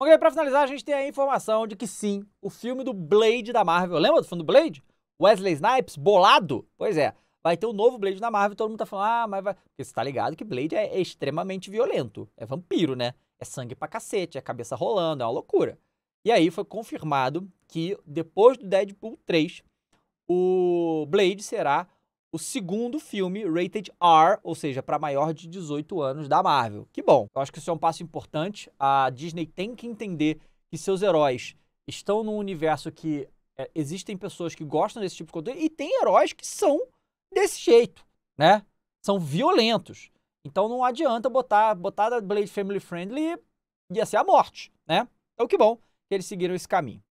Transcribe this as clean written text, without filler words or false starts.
Ok, pra finalizar, a gente tem a informação de que sim, o filme do Blade da Marvel, lembra do filme do Blade? Wesley Snipes, bolado? Pois é, vai ter um novo Blade da Marvel, todo mundo tá falando, ah, mas vai... Porque você tá ligado que Blade é extremamente violento, é vampiro, né? É sangue pra cacete, é cabeça rolando, é uma loucura. E aí foi confirmado que depois do Deadpool 3, o Blade será o segundo filme rated R, ou seja, para maior de 18 anos da Marvel. Que bom, eu acho que isso é um passo importante. A Disney tem que entender que seus heróis estão num universo que existem pessoas que gostam desse tipo de conteúdo e tem heróis que são desse jeito, né? São violentos. Então não adianta botar Blade Family Friendly, ia ser a morte, né? Então que bom que eles seguiram esse caminho.